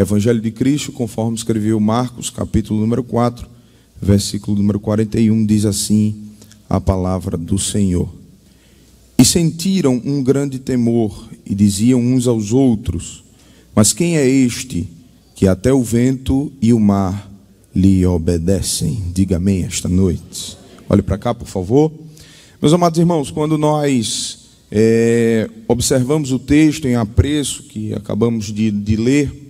Evangelho de Cristo, conforme escreveu Marcos, capítulo número 4, versículo número 41, diz assim a palavra do Senhor. E sentiram um grande temor, e diziam uns aos outros: mas quem é este, que até o vento e o mar lhe obedecem? Diga amém esta noite. Olhe para cá, por favor. Meus amados irmãos, quando nós observamos o texto em apreço que acabamos de ler,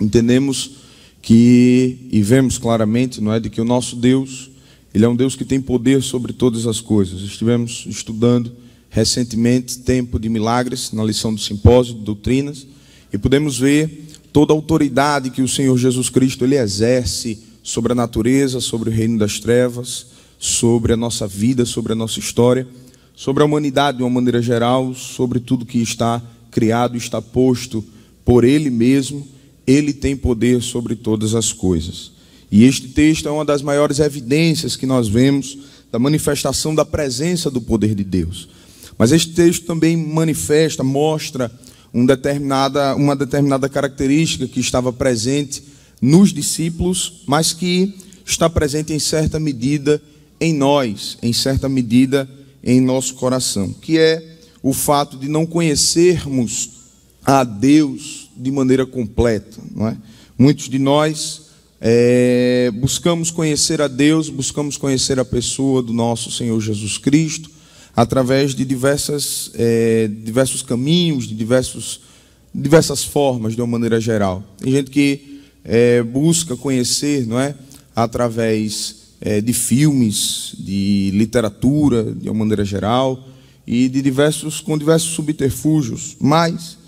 entendemos que, e vemos claramente, não é, de que o nosso Deus, ele é um Deus que tem poder sobre todas as coisas. Estivemos estudando recentemente Tempo de Milagres, na lição do Simpósio de Doutrinas, e podemos ver toda a autoridade que o Senhor Jesus Cristo ele exerce sobre a natureza, sobre o reino das trevas, sobre a nossa vida, sobre a nossa história, sobre a humanidade de uma maneira geral, sobre tudo que está criado, está posto por ele mesmo. Ele tem poder sobre todas as coisas. E este texto é uma das maiores evidências que nós vemos da manifestação da presença do poder de Deus. Mas este texto também manifesta, mostra uma determinada característica que estava presente nos discípulos, mas que está presente em certa medida em nós, em certa medida em nosso coração, que é o fato de não conhecermos a Deus de maneira completa, não é? Muitos de nós buscamos conhecer a Deus, buscamos conhecer a pessoa do nosso Senhor Jesus Cristo através de diversos caminhos, de diversas formas, de uma maneira geral. Tem gente que busca conhecer, não é, através de filmes, de literatura, de uma maneira geral, e de diversos subterfúgios, mas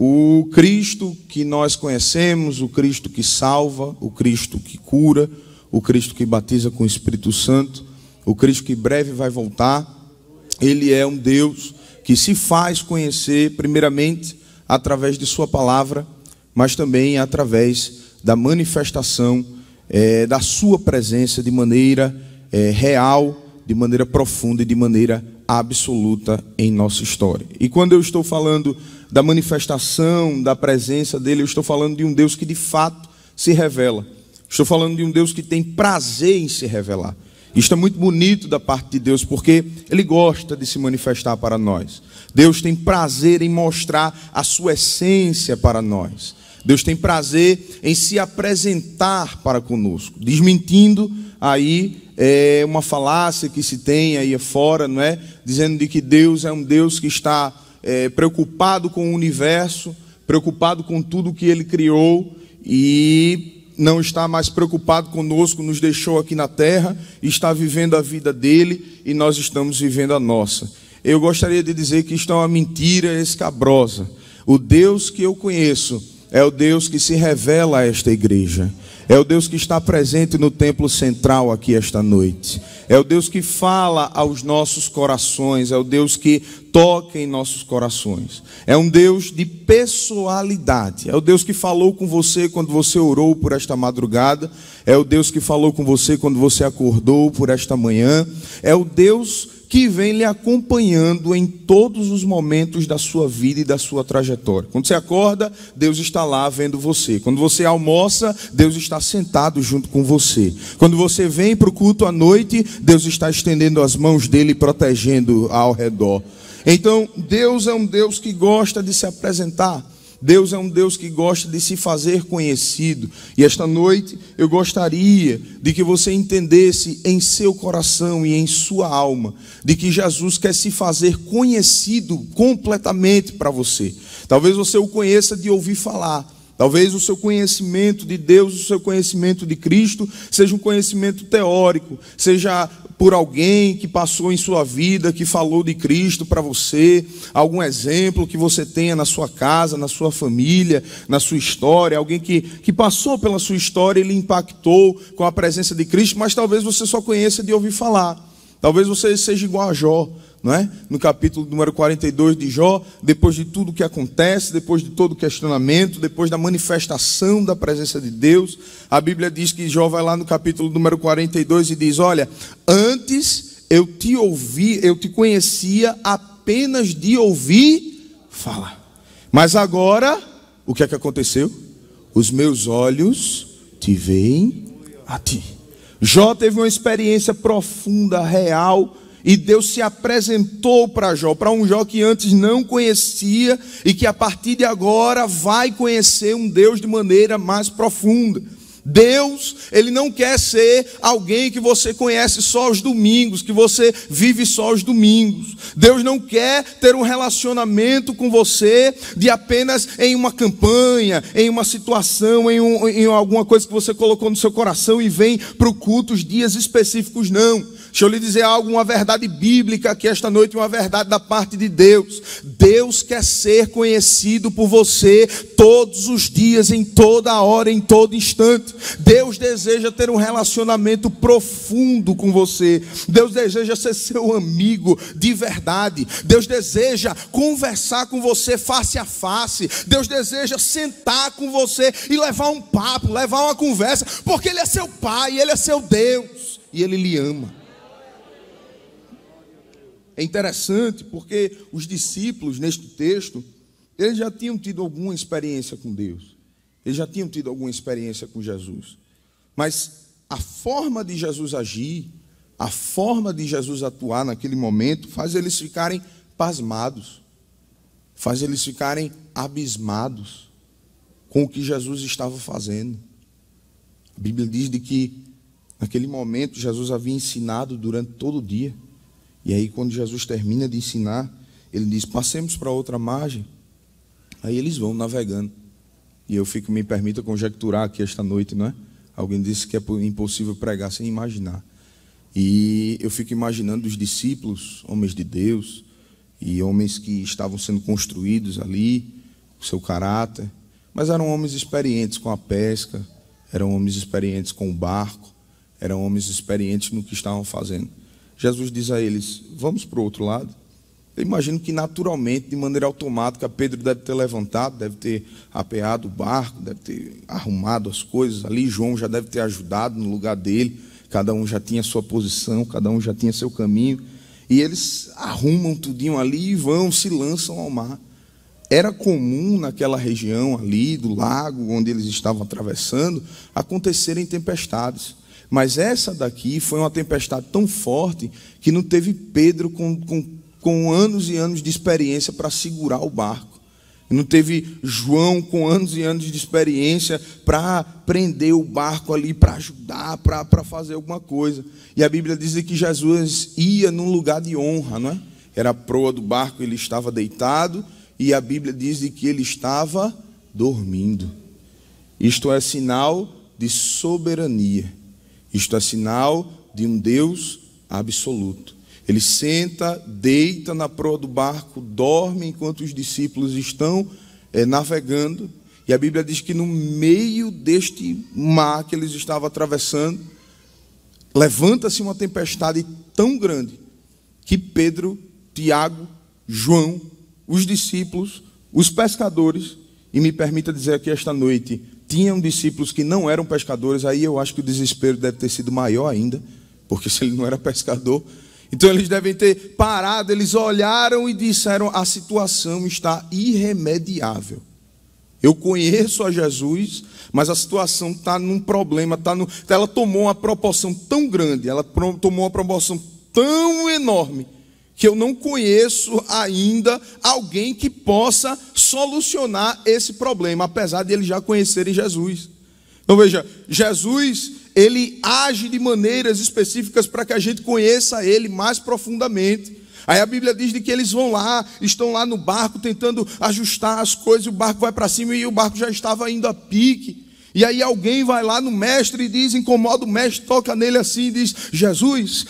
o Cristo que nós conhecemos, o Cristo que salva, o Cristo que cura, o Cristo que batiza com o Espírito Santo, o Cristo que breve vai voltar, ele é um Deus que se faz conhecer primeiramente através de sua palavra, mas também através da manifestação da sua presença de maneira real, de maneira profunda e de maneira absoluta em nossa história. E quando eu estou falando da manifestação, da presença dele, eu estou falando de um Deus que de fato se revela. Estou falando de um Deus que tem prazer em se revelar. Isto é muito bonito da parte de Deus, porque ele gosta de se manifestar para nós. Deus tem prazer em mostrar a sua essência para nós. Deus tem prazer em se apresentar para conosco, desmentindo aí uma falácia que se tem aí fora, não é? Dizendo de que Deus é um Deus que está preocupado com o universo, preocupado com tudo que ele criou e não está mais preocupado conosco, nos deixou aqui na terra, está vivendo a vida dele e nós estamos vivendo a nossa. Eu gostaria de dizer que isto é uma mentira escabrosa. O Deus que eu conheço é o Deus que se revela a esta igreja. É o Deus que está presente no templo central aqui esta noite. É o Deus que fala aos nossos corações. É o Deus que toca em nossos corações. É um Deus de pessoalidade. É o Deus que falou com você quando você orou por esta madrugada. É o Deus que falou com você quando você acordou por esta manhã. É o Deus que vem lhe acompanhando em todos os momentos da sua vida e da sua trajetória. Quando você acorda, Deus está lá vendo você. Quando você almoça, Deus está sentado junto com você. Quando você vem para o culto à noite, Deus está estendendo as mãos dele e protegendo ao redor. Então, Deus é um Deus que gosta de se apresentar. Deus é um Deus que gosta de se fazer conhecido. E esta noite eu gostaria de que você entendesse em seu coração e em sua alma de que Jesus quer se fazer conhecido completamente para você. Talvez você o conheça de ouvir falar. Talvez o seu conhecimento de Deus, o seu conhecimento de Cristo, seja um conhecimento teórico, seja por alguém que passou em sua vida, que falou de Cristo para você, algum exemplo que você tenha na sua casa, na sua família, na sua história, alguém que passou pela sua história e lhe impactou com a presença de Cristo, mas talvez você só conheça de ouvir falar. Talvez você seja igual a Jó, não é? No capítulo número 42 de Jó, depois de tudo que acontece, depois de todo o questionamento, depois da manifestação da presença de Deus, a Bíblia diz que Jó vai lá no capítulo número 42 e diz: olha, antes eu te ouvi, eu te conhecia apenas de ouvir falar. Mas agora, o que é que aconteceu? Os meus olhos te veem a ti. Jó teve uma experiência profunda, real, e Deus se apresentou para Jó, para um Jó que antes não conhecia e que a partir de agora vai conhecer um Deus de maneira mais profunda. Deus, ele não quer ser alguém que você conhece só aos domingos, que você vive só aos domingos. Deus não quer ter um relacionamento com você de apenas em uma campanha, em uma situação, em alguma coisa que você colocou no seu coração e vem para o culto os dias específicos, não. Deixa eu lhe dizer algo, uma verdade bíblica aqui esta noite, uma verdade da parte de Deus. Deus quer ser conhecido por você todos os dias, em toda hora, em todo instante. Deus deseja ter um relacionamento profundo com você. Deus deseja ser seu amigo de verdade. Deus deseja conversar com você face a face. Deus deseja sentar com você e levar um papo, levar uma conversa, porque Ele é seu Pai, Ele é seu Deus e Ele lhe ama. É interessante porque os discípulos, neste texto, eles já tinham tido alguma experiência com Deus. Eles já tinham tido alguma experiência com Jesus. Mas a forma de Jesus agir, a forma de Jesus atuar naquele momento, faz eles ficarem pasmados. Faz eles ficarem abismados com o que Jesus estava fazendo. A Bíblia diz de que, naquele momento, Jesus havia ensinado durante todo o dia. E aí, quando Jesus termina de ensinar, ele diz, passemos para outra margem. Aí eles vão navegando. E eu fico, me permita conjecturar aqui esta noite, não é? Alguém disse que é impossível pregar sem imaginar. E eu fico imaginando os discípulos, homens de Deus, e homens que estavam sendo construídos ali, o seu caráter. Mas eram homens experientes com a pesca, eram homens experientes com o barco, eram homens experientes no que estavam fazendo. Jesus diz a eles, vamos para o outro lado. Eu imagino que naturalmente, de maneira automática, Pedro deve ter levantado, deve ter apeado o barco, deve ter arrumado as coisas ali, João já deve ter ajudado no lugar dele, cada um já tinha sua posição, cada um já tinha seu caminho, e eles arrumam tudinho ali e vão, se lançam ao mar. Era comum naquela região ali, do lago onde eles estavam atravessando, acontecerem tempestades. Mas essa daqui foi uma tempestade tão forte que não teve Pedro com anos e anos de experiência para segurar o barco. Não teve João com anos e anos de experiência para prender o barco ali, para ajudar, para fazer alguma coisa. E a Bíblia diz que Jesus ia num lugar de honra, não é? Era a proa do barco, ele estava deitado, e a Bíblia diz que ele estava dormindo. Isto é sinal de soberania. Isto é sinal de um Deus absoluto. Ele senta, deita na proa do barco, dorme enquanto os discípulos estão navegando. E a Bíblia diz que no meio deste mar que eles estavam atravessando, levanta-se uma tempestade tão grande que Pedro, Tiago, João, os discípulos, os pescadores, e me permita dizer aqui esta noite, tinham discípulos que não eram pescadores, aí eu acho que o desespero deve ter sido maior ainda, porque se ele não era pescador, então eles devem ter parado, eles olharam e disseram, a situação está irremediável. Eu conheço a Jesus, mas a situação está num problema, ela tomou uma proporção tão grande, ela tomou uma proporção tão enorme, que eu não conheço ainda alguém que possa solucionar esse problema, apesar de eles já conhecerem Jesus. Então veja, Jesus, ele age de maneiras específicas para que a gente conheça ele mais profundamente. Aí a Bíblia diz de que eles vão lá, estão lá no barco tentando ajustar as coisas, o barco vai para cima e o barco já estava indo a pique. E aí alguém vai lá no mestre e diz, incomoda o mestre, toca nele assim e diz, Jesus,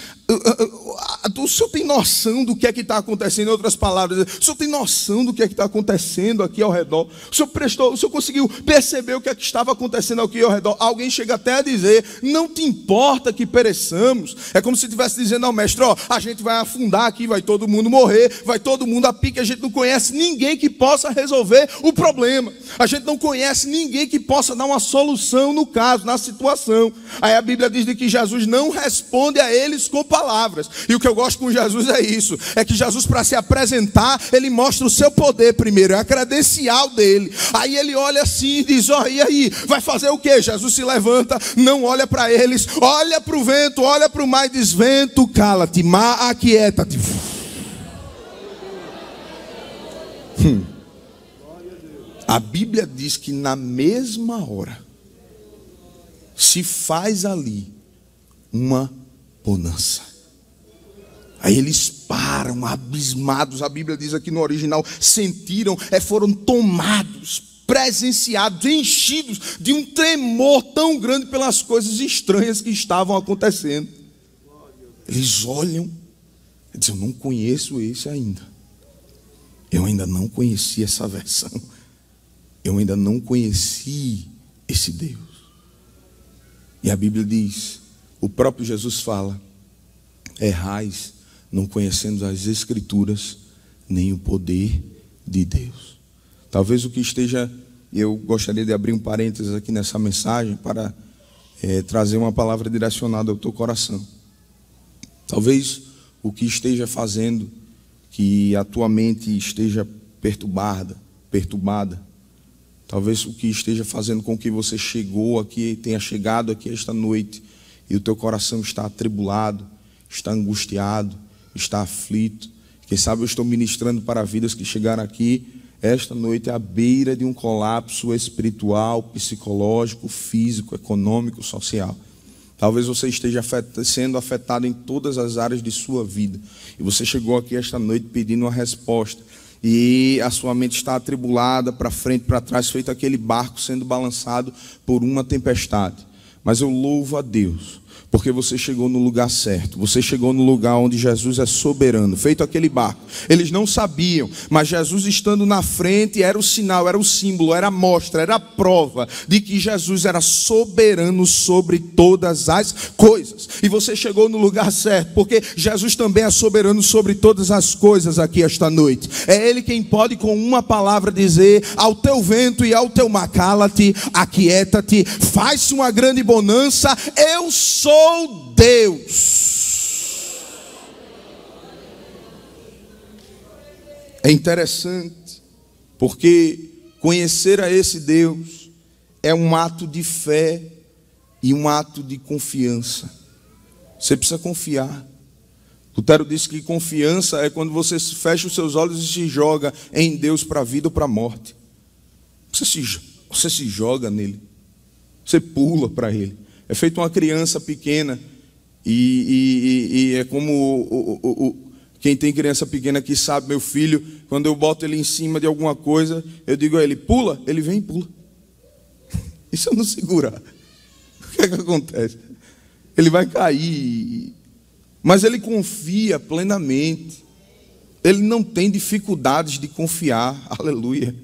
o senhor tem noção do que é que está acontecendo? Em outras palavras, o senhor tem noção do que é que está acontecendo aqui ao redor? O senhor conseguiu perceber o que é que estava acontecendo aqui ao redor? Alguém chega até a dizer, não te importa que pereçamos? É como se estivesse dizendo ao mestre, ó, a gente vai afundar aqui, vai todo mundo morrer, vai todo mundo a pique, a gente não conhece ninguém que possa resolver o problema. A gente não conhece ninguém que possa dar uma solução no caso, na situação. Aí a Bíblia diz de que Jesus não responde a eles com palavras. palavras. E o que eu gosto com Jesus é isso, é que Jesus, para se apresentar, ele mostra o seu poder primeiro, é a credencial dele. Aí ele olha assim e diz: ó, e aí, vai fazer o quê? Jesus se levanta, não olha para eles, olha para o vento, olha para o mar e diz: vento, cala-te, mar, aquieta-te. A Bíblia diz que na mesma hora se faz ali uma bonança. Aí eles param, abismados. A Bíblia diz aqui no original, sentiram, foram tomados, presenciados, enchidos de um tremor tão grande pelas coisas estranhas que estavam acontecendo. Eles olham e dizem: eu não conheço esse ainda. Eu ainda não conheci essa versão. Eu ainda não conheci esse Deus. E a Bíblia diz, o próprio Jesus fala: errais, não conhecendo as Escrituras, nem o poder de Deus. Talvez o que esteja... Eu gostaria de abrir um parênteses aqui nessa mensagem para trazer uma palavra direcionada ao teu coração. Talvez o que esteja fazendo que a tua mente esteja perturbada, talvez o que esteja fazendo com que você tenha chegado aqui esta noite e o teu coração está atribulado, está angustiado, está aflito. Quem sabe eu estou ministrando para vidas que chegaram aqui esta noite à beira de um colapso espiritual, psicológico, físico, econômico, social. Talvez você esteja sendo afetado em todas as áreas de sua vida. E você chegou aqui esta noite pedindo uma resposta. E a sua mente está atribulada, para frente, para trás, feito aquele barco sendo balançado por uma tempestade. Mas eu louvo a Deus, porque você chegou no lugar certo. Você chegou no lugar onde Jesus é soberano. Feito aquele barco, eles não sabiam, mas Jesus estando na frente era o sinal, era o símbolo, era a mostra, era a prova de que Jesus era soberano sobre todas as coisas. E você chegou no lugar certo, porque Jesus também é soberano sobre todas as coisas aqui esta noite. É Ele quem pode com uma palavra dizer ao teu vento e ao teu mar: cala-te, aquieta-te, faz-se uma grande bonança. Eu sou Deus. É interessante, porque conhecer a esse Deus é um ato de fé e um ato de confiança. Você precisa confiar. Lutero disse que confiança é quando você fecha os seus olhos e se joga em Deus para a vida ou para a morte. Você se joga nele, você pula para ele. É feito uma criança pequena, e é como quem tem criança pequena que sabe, meu filho, quando eu boto ele em cima de alguma coisa, eu digo a ele: pula, ele vem e pula. E se eu não segurar, o que é que acontece? Ele vai cair, mas ele confia plenamente, ele não tem dificuldades de confiar, aleluia.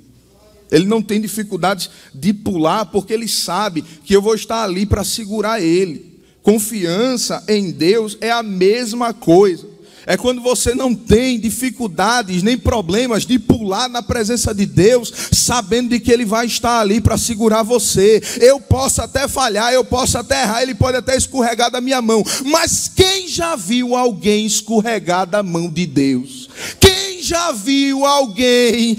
Ele não tem dificuldades de pular, porque ele sabe que eu vou estar ali para segurar ele. Confiança em Deus é a mesma coisa. É quando você não tem dificuldades nem problemas de pular na presença de Deus, sabendo de que Ele vai estar ali para segurar você. Eu posso até falhar, eu posso até errar, Ele pode até escorregar da minha mão. Mas quem já viu alguém escorregar da mão de Deus? Quem já viu alguém?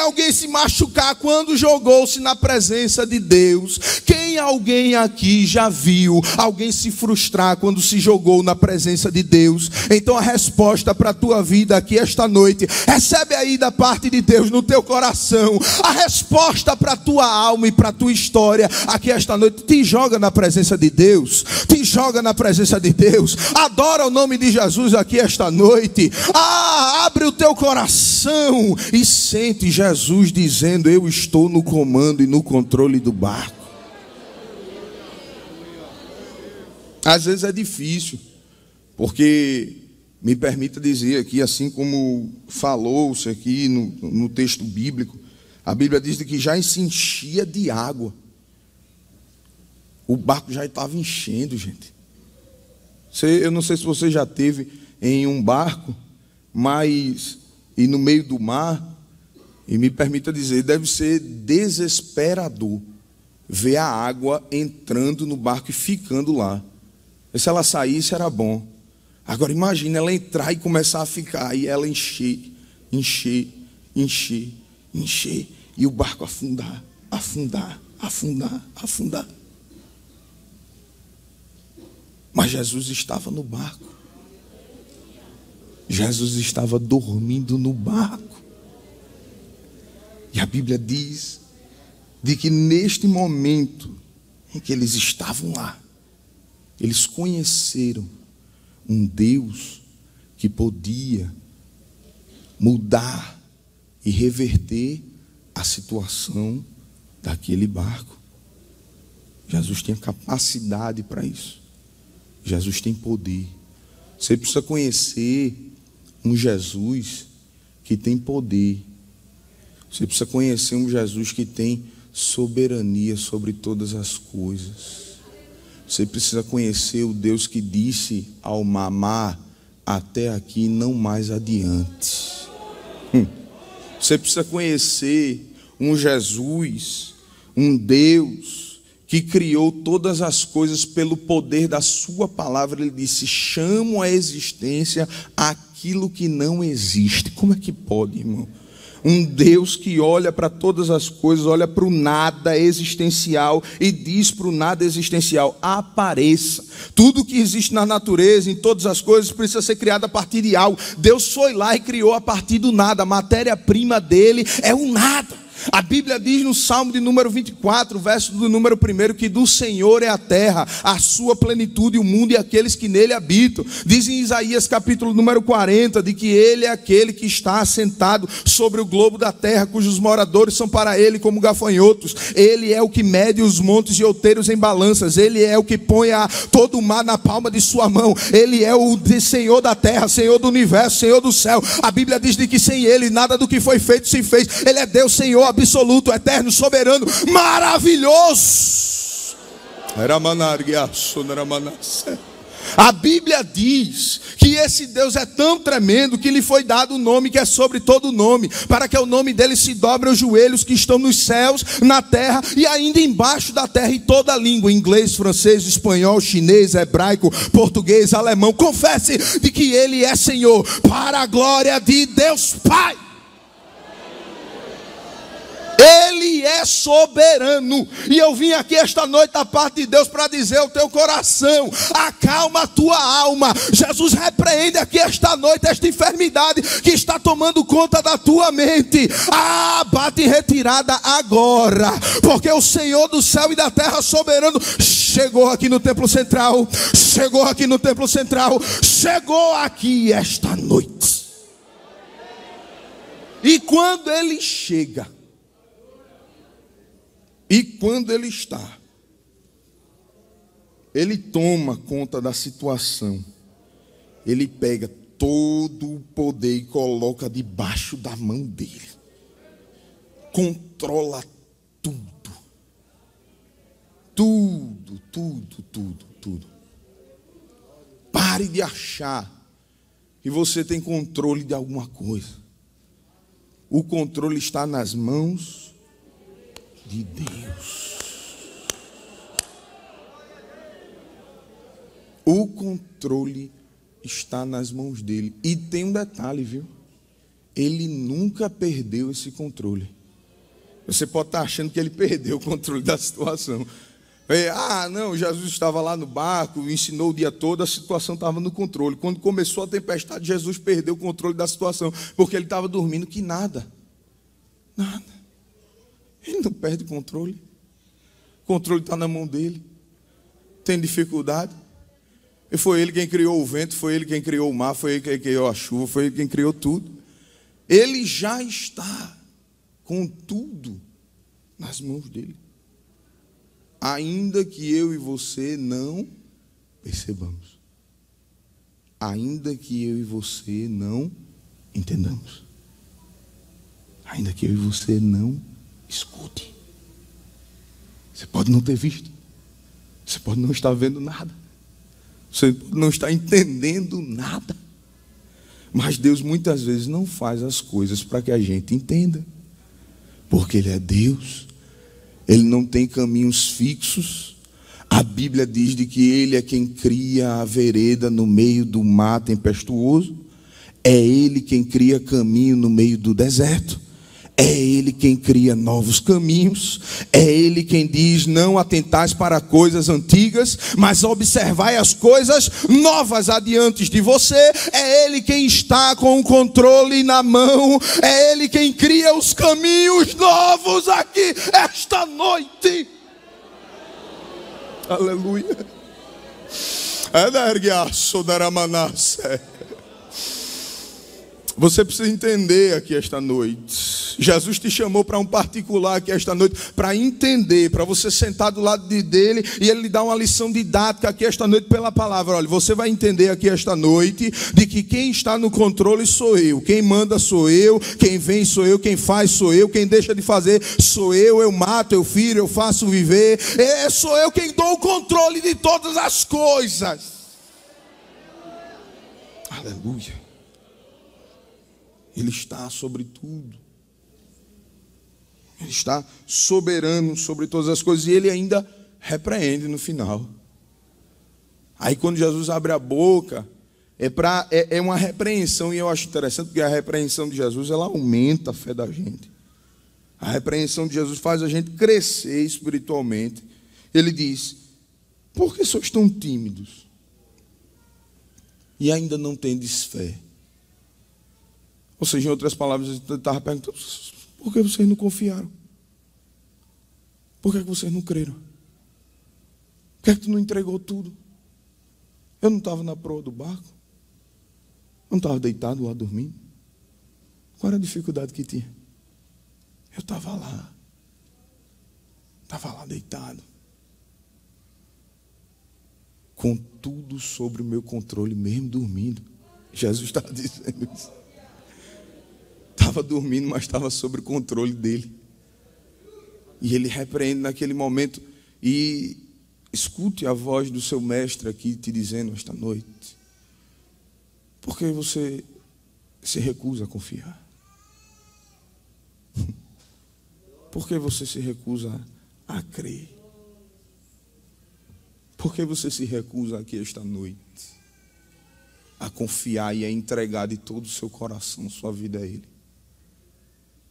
Alguém se machucar quando jogou-se na presença de Deus? Quem alguém aqui já viu alguém se frustrar quando se jogou na presença de Deus? Então a resposta para a tua vida aqui esta noite, recebe aí da parte de Deus no teu coração, a resposta para a tua alma e para a tua história aqui esta noite: te joga na presença de Deus, te joga na presença de Deus, adora o nome de Jesus aqui esta noite. Abre o teu coração e sente Jesus dizendo: eu estou no comando e no controle do barco. Às vezes é difícil, porque, me permita dizer aqui, assim como falou-se aqui no texto bíblico, a Bíblia diz que já se enchia de água. O barco já estava enchendo, gente. Eu não sei se você já esteve em um barco, mas e no meio do mar, e me permita dizer, deve ser desesperador ver a água entrando no barco e ficando lá. E se ela saísse, era bom. Agora imagina ela entrar e começar a ficar, e ela encher, e o barco afundar. Mas Jesus estava no barco. Jesus estava dormindo no barco. E a Bíblia diz de que neste momento em que eles estavam lá, eles conheceram um Deus que podia mudar e reverter a situação daquele barco. Jesus tem a capacidade para isso. Jesus tem poder. Você precisa conhecer um Jesus que tem poder. Você precisa conhecer um Jesus que tem soberania sobre todas as coisas. Você precisa conhecer o Deus que disse ao mar: até aqui, não mais adiante. Você precisa conhecer um Jesus, um Deus que criou todas as coisas pelo poder da sua palavra. Ele disse: chamo à existência aquilo que não existe. Como é que pode, irmão? Um Deus que olha para todas as coisas, olha para o nada existencial e diz para o nada existencial: apareça. Tudo que existe na natureza, em todas as coisas, precisa ser criado a partir de algo. Deus foi lá e criou a partir do nada. A matéria-prima dele é o nada. A Bíblia diz no Salmo de número 24, verso do número 1, que do Senhor é a terra, a sua plenitude, o mundo e aqueles que nele habitam. Diz em Isaías capítulo número 40, de que ele é aquele que está assentado sobre o globo da terra, cujos moradores são para ele como gafanhotos. Ele é o que mede os montes e outeiros em balanças. Ele é o que põe todo o mar na palma de sua mão. Ele é o Senhor da terra, Senhor do universo, Senhor do céu. A Bíblia diz de que sem ele nada do que foi feito se fez. Ele é Deus, Senhor absoluto, eterno, soberano, maravilhoso. A Bíblia diz que esse Deus é tão tremendo que lhe foi dado o nome que é sobre todo o nome, para que o nome dele se dobre aos joelhos que estão nos céus, na terra e ainda embaixo da terra, em toda a língua, inglês, francês, espanhol, chinês, hebraico, português, alemão, confesse de que ele é Senhor, para a glória de Deus Pai. Ele é soberano. E eu vim aqui esta noite da parte de Deus para dizer ao teu coração: acalma a tua alma. Jesus repreende aqui esta noite esta enfermidade que está tomando conta da tua mente. Bate em retirada agora, porque o Senhor do céu e da terra soberano chegou aqui no templo central. Chegou aqui no templo central. Chegou aqui esta noite. E quando ele chega, e quando ele está, ele toma conta da situação. Ele pega todo o poder e coloca debaixo da mão dele. Controla tudo. Tudo. Pare de achar que você tem controle de alguma coisa. O controle está nas mãos de Deus. O controle está nas mãos dele. E tem um detalhe, viu? Ele nunca perdeu esse controle. Você pode estar achando que ele perdeu o controle da situação. Não, Jesus estava lá no barco, ensinou o dia todo, a situação estava no controle. Quando começou a tempestade, Jesus perdeu o controle da situação, porque ele estava dormindo que nada. Ele não perde controle. O controle está na mão dele. Tem dificuldade. E foi ele quem criou o vento, foi ele quem criou o mar, foi ele quem criou a chuva, foi ele quem criou tudo. Ele já está com tudo nas mãos dele. Ainda que eu e você não percebamos. Ainda que eu e você não entendamos. Ainda que eu e você não escute. Você pode não ter visto. Você pode não estar vendo nada. Você não está entendendo nada. Mas Deus muitas vezes não faz as coisas para que a gente entenda. Porque Ele é Deus. Ele não tem caminhos fixos. A Bíblia diz de que ele é quem cria a vereda no meio do mar tempestuoso, é ele quem cria caminho no meio do deserto, é ele quem cria novos caminhos, é ele quem diz: não atentais para coisas antigas, mas observai as coisas novas adiante de você. É ele quem está com o controle na mão, é ele quem cria os caminhos novos aqui esta noite. Aleluia. Você precisa entender aqui esta noite. Jesus te chamou para um particular aqui esta noite, para entender, para você sentar do lado dele e ele lhe dar uma lição didática aqui esta noite pela palavra. Olha, você vai entender aqui esta noite de que quem está no controle sou eu, quem manda sou eu, quem vem sou eu, quem faz sou eu, quem deixa de fazer sou eu mato, eu firo, eu faço viver. Sou eu quem dou o controle de todas as coisas. Aleluia. Ele está sobre tudo. Ele está soberano sobre todas as coisas. E ele ainda repreende no final. Aí quando Jesus abre a boca, é uma repreensão. E eu acho interessante, porque a repreensão de Jesus, ela aumenta a fé da gente. A repreensão de Jesus faz a gente crescer espiritualmente. Ele diz: por que sois tão tímidos? E ainda não tendes fé. Ou seja, em outras palavras, ele estava perguntando: por que vocês não confiaram? Por que vocês não creram? Por que tu não entregou tudo? Eu não estava na proa do barco? Eu não estava deitado lá dormindo? Qual era a dificuldade que tinha? Eu estava lá. Estava lá deitado. Com tudo sobre o meu controle, mesmo dormindo. Jesus estava dizendo isso. Estava dormindo, mas estava sob o controle dele. E ele repreende naquele momento. E escute a voz do seu mestre aqui te dizendo esta noite: por que você se recusa a confiar? Por que você se recusa a crer? Por que você se recusa aqui esta noite a confiar e a entregar de todo o seu coração, sua vida a ele?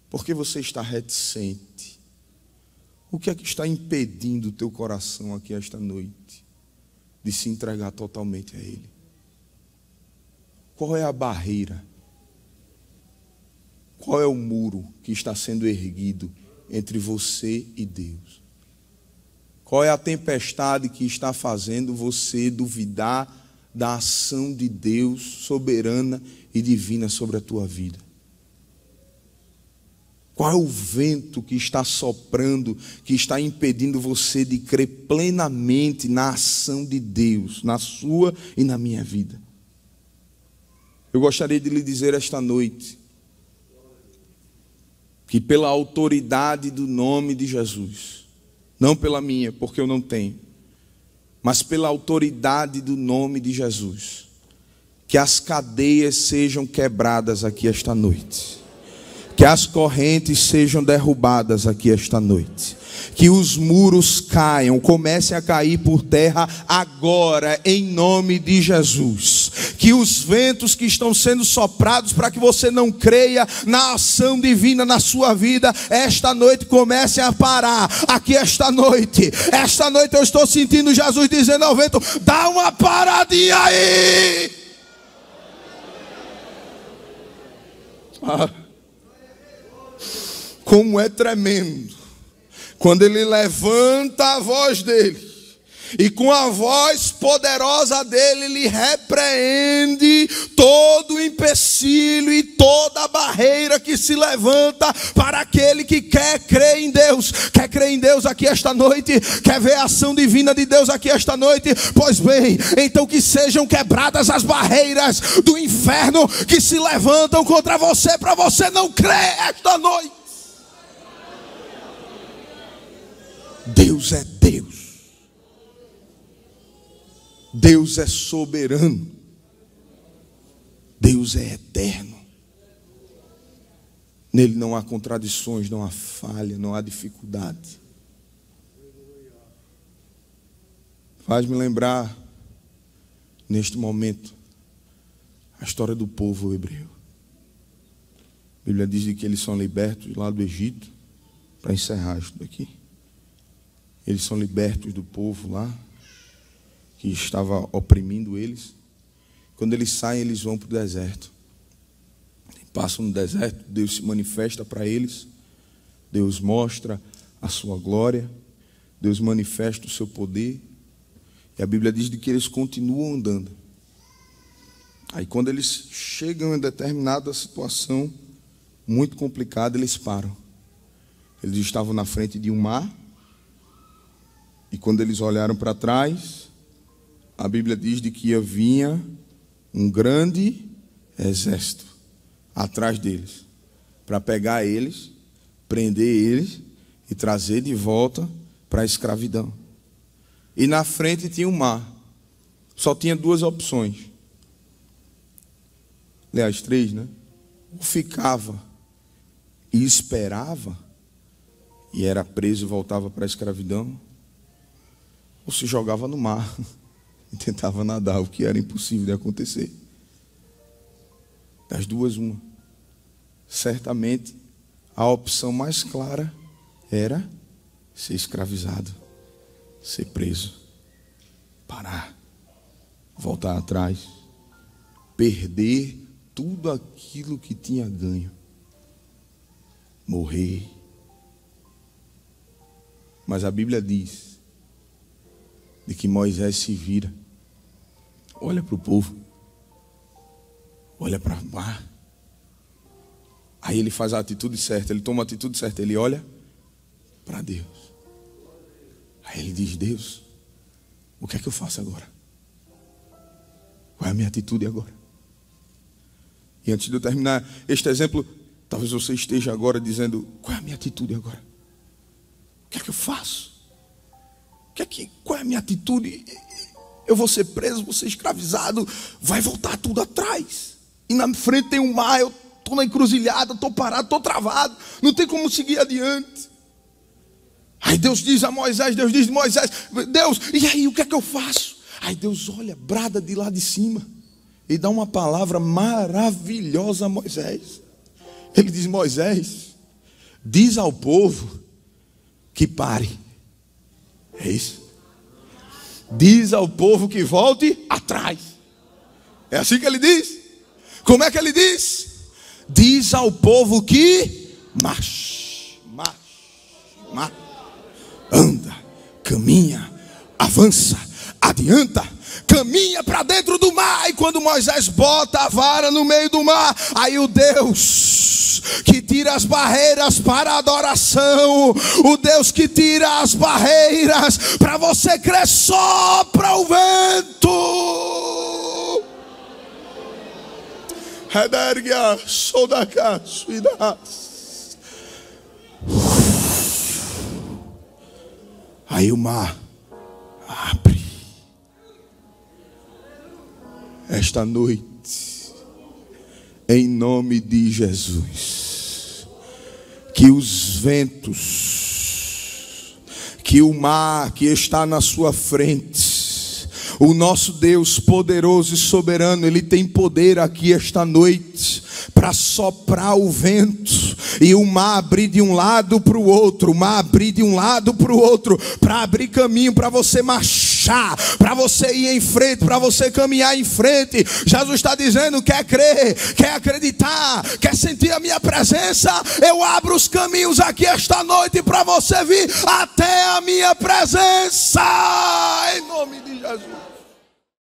Porque você está reticente? O que é que está impedindo o teu coração aqui esta noite de se entregar totalmente a ele? Qual é a barreira? Qual é o muro que está sendo erguido entre você e Deus? Qual é a tempestade que está fazendo você duvidar da ação de Deus soberana e divina sobre a tua vida? Qual é o vento que está soprando, que está impedindo você de crer plenamente na ação de Deus, na sua e na minha vida? Eu gostaria de lhe dizer esta noite que, pela autoridade do nome de Jesus, não pela minha, porque eu não tenho, mas pela autoridade do nome de Jesus, que as cadeias sejam quebradas aqui esta noite. Que as correntes sejam derrubadas aqui esta noite. Que os muros caiam, comecem a cair por terra agora, em nome de Jesus. Que os ventos que estão sendo soprados para que você não creia na ação divina na sua vida, esta noite comecem a parar. Aqui esta noite. Esta noite eu estou sentindo Jesus dizendo ao vento: dá uma paradinha aí. Como é tremendo quando ele levanta a voz dele e com a voz poderosa dele ele repreende todo o empecilho e toda a barreira que se levanta para aquele que quer crer em Deus. Quer crer em Deus aqui esta noite? Quer ver a ação divina de Deus aqui esta noite? Pois bem, então que sejam quebradas as barreiras do inferno que se levantam contra você para você não crer esta noite. Deus é Deus. Deus é soberano. Deus é eterno. Nele não há contradições, não há falha, não há dificuldade. Faz-me lembrar, neste momento, a história do povo hebreu. A Bíblia diz que eles são libertos lá do Egito, para encerrar isso daqui. Eles são libertos do povo lá, que estava oprimindo eles. Quando eles saem, eles vão para o deserto. Passam no deserto, Deus se manifesta para eles. Deus mostra a sua glória. Deus manifesta o seu poder. E a Bíblia diz de que eles continuam andando. Aí quando eles chegam em determinada situação muito complicada, eles param. Eles estavam na frente de um mar. E quando eles olharam para trás, a Bíblia diz de que havia um grande exército atrás deles, para pegar eles, prender eles e trazer de volta para a escravidão. E na frente tinha o mar. Só tinha duas opções. Aliás, três, né? Ou ficava e esperava e era preso e voltava para a escravidão, ou se jogava no mar e tentava nadar, o que era impossível de acontecer. Das duas, uma. Certamente, a opção mais clara era ser escravizado, ser preso, parar, voltar atrás, perder tudo aquilo que tinha ganho, morrer. Mas a Bíblia diz de que Moisés se vira, olha para o povo, olha para o mar. Aí ele faz a atitude certa, ele toma a atitude certa, ele olha para Deus. Aí ele diz: Deus, o que é que eu faço agora? Qual é a minha atitude agora? E antes de eu terminar este exemplo, talvez você esteja agora dizendo: qual é a minha atitude agora? O que é que eu faço? Qual é a minha atitude? Eu vou ser preso, vou ser escravizado, vai voltar tudo atrás. E na frente tem um mar, eu estou na encruzilhada, estou parado, estou travado, não tem como seguir adiante. Aí Deus diz a Moisés, Deus, e aí o que é que eu faço? Aí Deus olha, brada de lá de cima e dá uma palavra maravilhosa a Moisés. Ele diz: Moisés, diz ao povo que pare. É isso? Diz ao povo que volte atrás. É assim que ele diz? Como é que ele diz? Diz ao povo que marche, anda, caminha, avança, adianta, caminha para dentro do mar. E quando Moisés bota a vara no meio do mar, aí o Deus que tira as barreiras para a adoração, o Deus que tira as barreiras para você crer, sopra o vento. Reberga, sodaca, suidas. Aí o mar abre. Esta noite, em nome de Jesus, que os ventos, que o mar que está na sua frente, o nosso Deus poderoso e soberano, Ele tem poder aqui esta noite para soprar o vento e o mar abrir de um lado para o outro, para abrir caminho, para você marchar, para você ir em frente, para você caminhar em frente. Jesus está dizendo: quer crer, quer acreditar, quer sentir a minha presença? Eu abro os caminhos aqui esta noite para você vir até a minha presença, em nome de Jesus.